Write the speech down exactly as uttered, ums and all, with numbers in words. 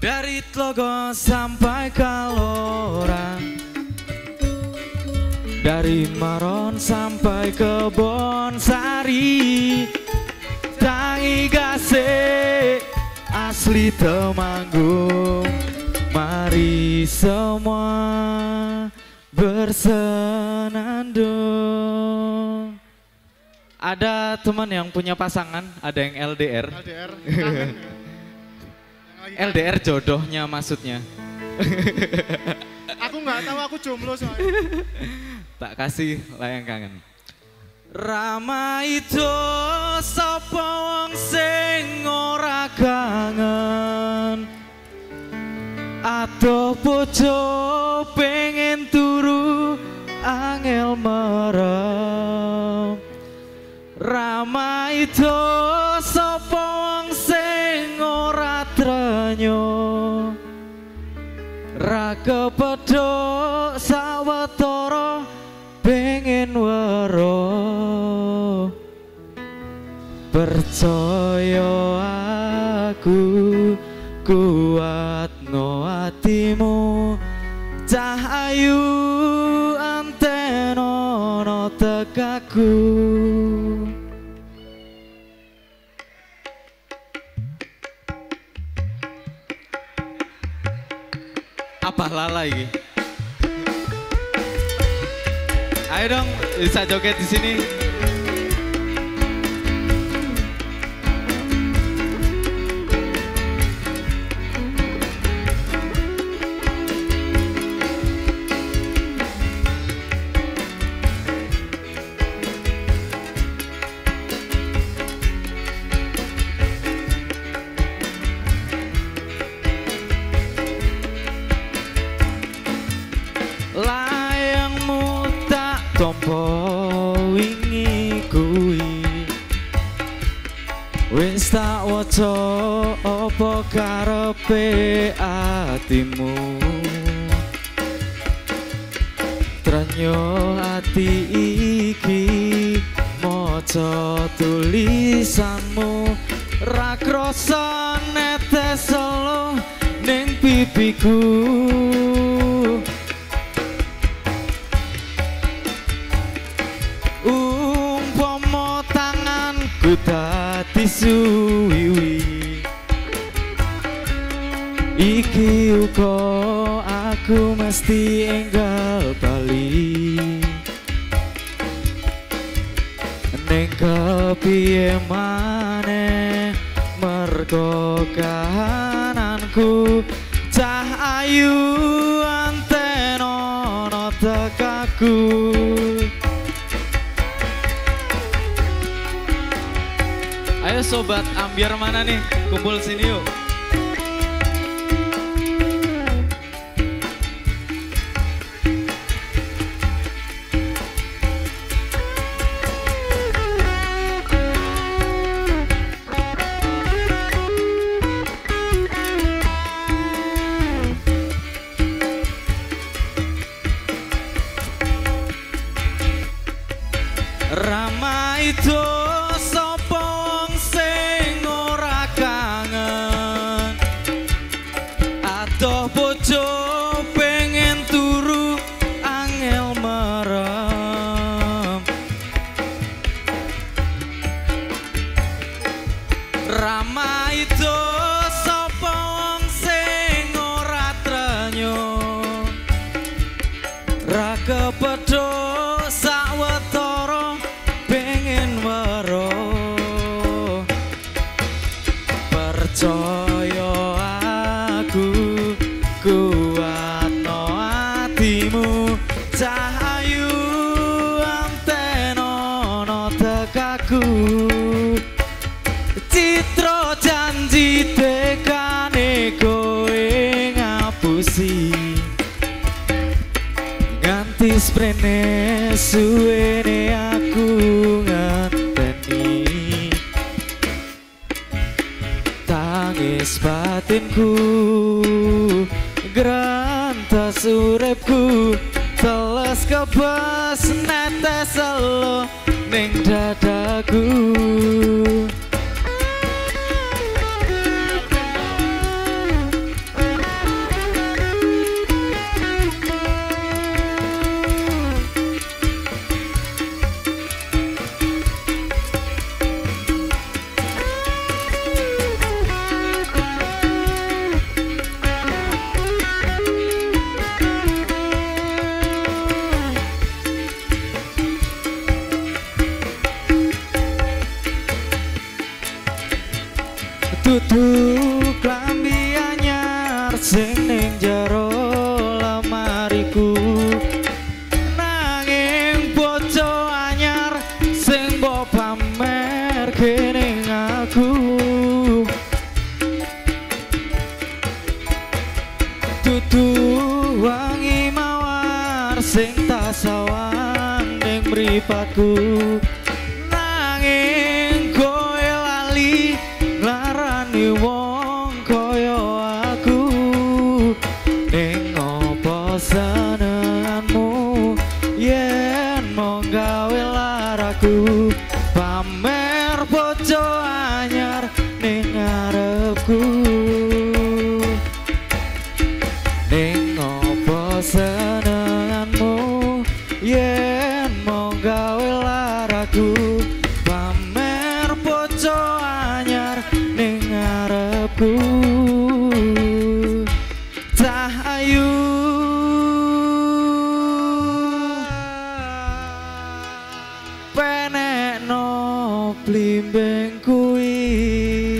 Dari Tlogo sampai Kalora, dari Maron sampai ke Bonsari, Tangi Gasek asli Temanggung. Mari semua bersenandung. Ada teman yang punya pasangan, ada yang L D R. L D R. L D R jodohnya maksudnya. Aku nggak tahu, aku jomblo soalnya. Tak kasih Layang Kangen. Rama itu sapa wong sing ora kangen, atuh bojo pengen turu angel merem. Rama itu sapa wong sing ora trenyo, ra kepedhok sawetara pengen weruh. Percaya aku, kuatno atimu, cahayu antenono tekaku. Apa lala ini? Ayo dong, bisa joget di sini. Layangmu tak tompo wingi kuwi, wis tak waca apa karepe atimu. Trenyo ati iki maca tulisanmu, ra krasa netes selo ning pipiku. Ku dadi suwiwi, iki uga aku mesti enggal bali. Neng kepiye maneh mergo kahananku, cah ayu antenono tekaku. Ayo sobat ambiar mana nih, kumpul sini yuk. Rama itu sopo Rama itu sapa wong sing ora trenyo, ra kepedhok sawetara pengen weruh. Percaya aku, kuatno atimu, cahayu antenono tekaku. Citra janji tekane kowe ngapusi, nganti sprene suwene aku ngenteni. Tangis batinku, grantas uripku, teles kebas netes selo ning dadaku. Dudu wangi mawar sing tasawan ning mripatku, nanging koe lali larani wong kaya aku. Ning opo senenganmu yen mung gawe laraku, pamer bojo anyar ning ngarepku. Senenganmu yen mung gawe laraku, pamer bojo anyar ning ngarepku. Cah ayu penekno blimbing kuwi.